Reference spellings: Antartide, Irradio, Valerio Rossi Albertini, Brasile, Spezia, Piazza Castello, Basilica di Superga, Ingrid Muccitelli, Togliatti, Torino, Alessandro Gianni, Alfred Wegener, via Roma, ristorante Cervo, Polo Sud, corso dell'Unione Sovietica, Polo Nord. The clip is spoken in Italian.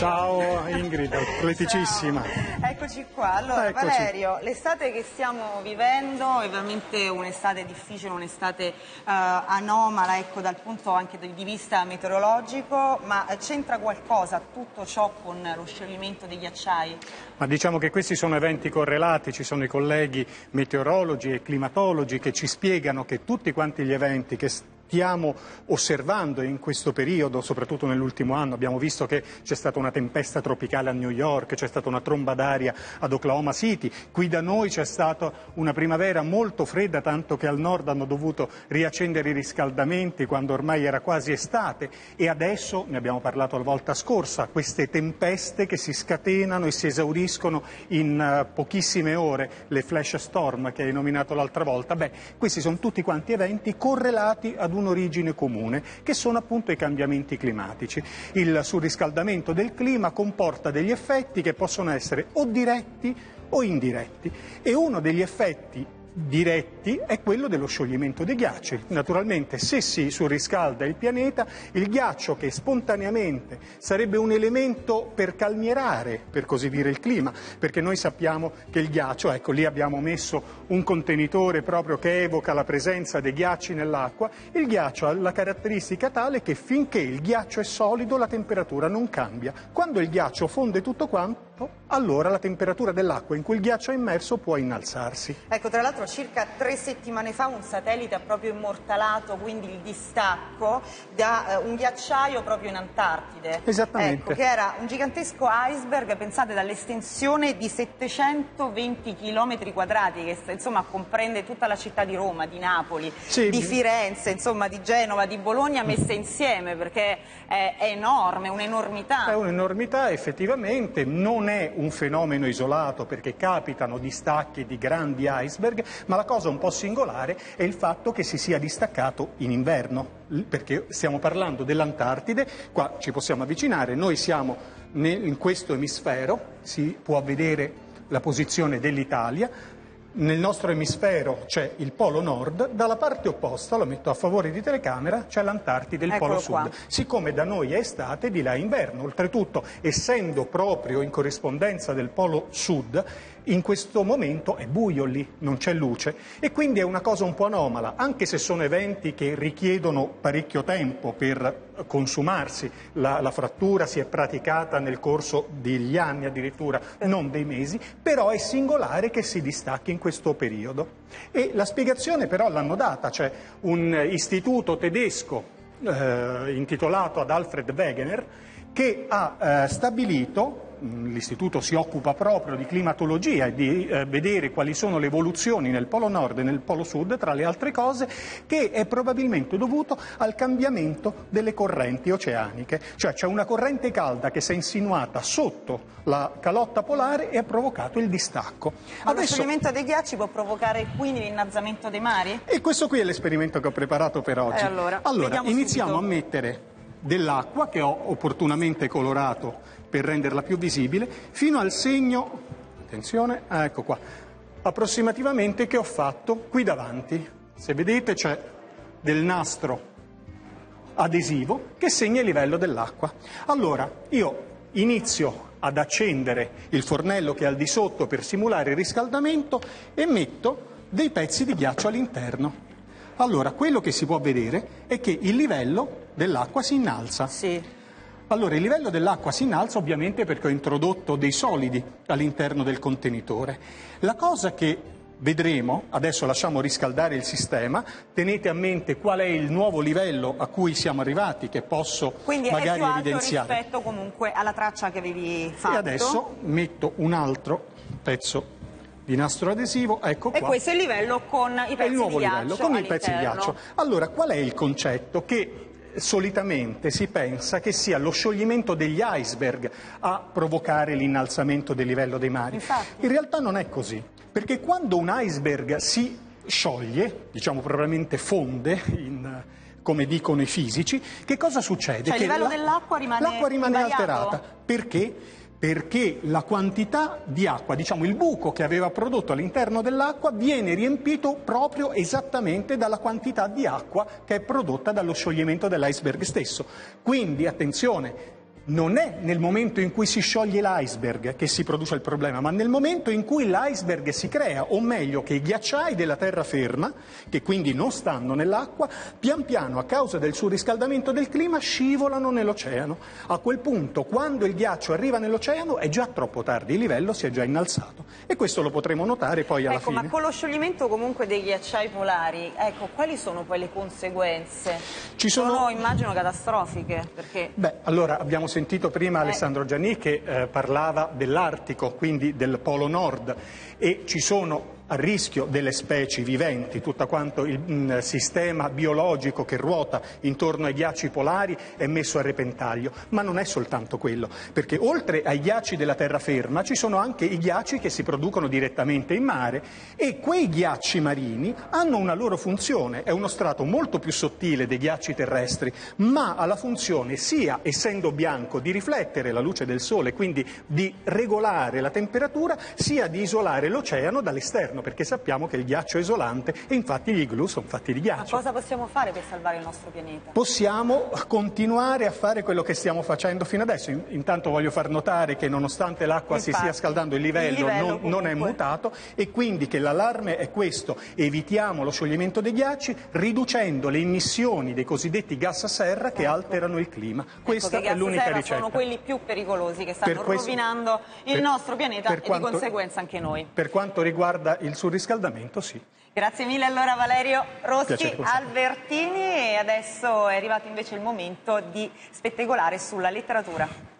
Ciao Ingrid, atleticissima. Eccoci qua. Allora, eccoci. Valerio, l'estate che stiamo vivendo è veramente un'estate difficile, un'estate anomala, ecco, dal punto anche di vista meteorologico, ma c'entra qualcosa tutto ciò con lo scioglimento dei ghiacciai? Ma diciamo che questi sono eventi correlati, ci sono i colleghi meteorologi e climatologi che ci spiegano che tutti quanti gli eventi che stiamo osservando in questo periodo, soprattutto nell'ultimo anno, abbiamo visto che c'è stata una tempesta tropicale a New York, c'è stata una tromba d'aria ad Oklahoma City, qui da noi c'è stata una primavera molto fredda, tanto che al nord hanno dovuto riaccendere i riscaldamenti quando ormai era quasi estate, e adesso, ne abbiamo parlato la volta scorsa, queste tempeste che si scatenano e si esauriscono in pochissime ore, le flash storm che hai nominato l'altra volta. Beh, questi sono tutti quanti eventi correlati ad un'origine comune, che sono appunto i cambiamenti climatici. Il surriscaldamento del clima comporta degli effetti che possono essere o diretti o indiretti, e uno degli effetti diretti è quello dello scioglimento dei ghiacci. Naturalmente, se si surriscalda il pianeta, il ghiaccio, che spontaneamente sarebbe un elemento per calmierare, per così dire, il clima, perché noi sappiamo che il ghiaccio, ecco, lì abbiamo messo un contenitore proprio che evoca la presenza dei ghiacci nell'acqua, il ghiaccio ha la caratteristica tale che finché il ghiaccio è solido la temperatura non cambia. Quando il ghiaccio fonde tutto quanto, allora la temperatura dell'acqua in cui il ghiaccio è immerso può innalzarsi. Ecco, tra l'altro circa 3 settimane fa un satellite ha proprio immortalato quindi il distacco da un ghiacciaio proprio in Antartide. Esattamente. Ecco, che era un gigantesco iceberg, pensate, dall'estensione di 720 km quadrati, che insomma comprende tutta la città di Roma, di Napoli, sì, di Firenze, insomma di Genova, di Bologna, messe insieme, perché è enorme, un'enormità. È un'enormità, effettivamente, non è un fenomeno isolato, perché capitano distacchi di grandi iceberg, ma la cosa un po' singolare è il fatto che si sia distaccato in inverno, perché stiamo parlando dell'Antartide, qua ci possiamo avvicinare, noi siamo in questo emisfero, si può vedere la posizione dell'Italia. Nel nostro emisfero c'è il Polo Nord, dalla parte opposta, lo metto a favore di telecamera, c'è l'Antartide, il Polo Sud. Siccome da noi è estate, di là è inverno. Oltretutto, essendo proprio in corrispondenza del Polo Sud, in questo momento è buio lì, non c'è luce, e quindi è una cosa un po' anomala, anche se sono eventi che richiedono parecchio tempo per consumarsi. La frattura si è praticata nel corso degli anni addirittura, non dei mesi, però è singolare che si distacchi in questo periodo. E la spiegazione però l'hanno data, c'è un istituto tedesco intitolato ad Alfred Wegener che ha stabilito, l'istituto si occupa proprio di climatologia e di vedere quali sono le evoluzioni nel Polo Nord e nel Polo Sud, tra le altre cose, che è probabilmente dovuto al cambiamento delle correnti oceaniche, cioè c'è una corrente calda che si è insinuata sotto la calotta polare e ha provocato il distacco. Ma adesso, lo scioglimento dei ghiacci può provocare quindi l'innalzamento dei mari? E questo qui è l'esperimento che ho preparato per oggi. Allora iniziamo subito a mettere dell'acqua, che ho opportunamente colorato per renderla più visibile, fino al segno, attenzione, ecco qua, approssimativamente, che ho fatto qui davanti. Se vedete c'è del nastro adesivo che segna il livello dell'acqua. Allora io inizio ad accendere il fornello che è al di sotto per simulare il riscaldamento e metto dei pezzi di ghiaccio all'interno. Allora, quello che si può vedere è che il livello dell'acqua si innalza. Sì. Allora, il livello dell'acqua si innalza ovviamente perché ho introdotto dei solidi all'interno del contenitore. La cosa che vedremo, adesso lasciamo riscaldare il sistema, tenete a mente qual è il nuovo livello a cui siamo arrivati, che posso quindi magari più alto evidenziare. Rispetto comunque alla traccia che avevi fatto. E adesso metto un altro pezzo di nastro adesivo, ecco qua. E questo è il livello con i pezzi di ghiaccio. È il nuovo livello con i pezzi di ghiaccio. Allora, qual è il concetto? Che solitamente si pensa che sia lo scioglimento degli iceberg a provocare l'innalzamento del livello dei mari. Infatti. In realtà non è così, perché quando un iceberg si scioglie, diciamo probabilmente fonde, come dicono i fisici, che cosa succede? Cioè, che il livello dell'acqua rimane alterata. Perché? Perché la quantità di acqua, diciamo il buco che aveva prodotto all'interno dell'acqua, viene riempito proprio esattamente dalla quantità di acqua che è prodotta dallo scioglimento dell'iceberg stesso. Quindi, attenzione, non è nel momento in cui si scioglie l'iceberg che si produce il problema, ma nel momento in cui l'iceberg si crea, o meglio che i ghiacciai della terraferma, che quindi non stanno nell'acqua, pian piano a causa del surriscaldamento del clima scivolano nell'oceano. A quel punto, quando il ghiaccio arriva nell'oceano, è già troppo tardi, il livello si è già innalzato, e questo lo potremo notare poi alla fine. Ma con lo scioglimento comunque dei ghiacciai polari, ecco, quali sono poi le conseguenze? Ci sono, immagino, catastrofiche, perché... Beh, allora abbiamo sentito prima Alessandro Gianni che parlava dell'Artico, quindi del Polo Nord, e ci sono a rischio delle specie viventi, tutto quanto il sistema biologico che ruota intorno ai ghiacci polari è messo a repentaglio, ma non è soltanto quello, perché oltre ai ghiacci della terraferma ci sono anche i ghiacci che si producono direttamente in mare, e quei ghiacci marini hanno una loro funzione, è uno strato molto più sottile dei ghiacci terrestri, ma ha la funzione sia, essendo bianco, di riflettere la luce del sole, quindi di regolare la temperatura, sia di isolare l'oceano dall'esterno, perché sappiamo che il ghiaccio è isolante e infatti gli igloo sono fatti di ghiaccio. Ma cosa possiamo fare per salvare il nostro pianeta? Possiamo continuare a fare quello che stiamo facendo fino adesso. Intanto voglio far notare che nonostante l'acqua si stia scaldando, il livello non è mutato, e quindi che l'allarme è questo: evitiamo lo scioglimento dei ghiacci riducendo le emissioni dei cosiddetti gas a serra che alterano il clima. Questa è l'unica ricetta. I gas a serra sono quelli più pericolosi, che stanno rovinando il nostro pianeta e di conseguenza anche noi. Per quanto riguarda il surriscaldamento, sì. Grazie mille allora Valerio Rossi Albertini, e adesso è arrivato invece il momento di spettegolare sulla letteratura.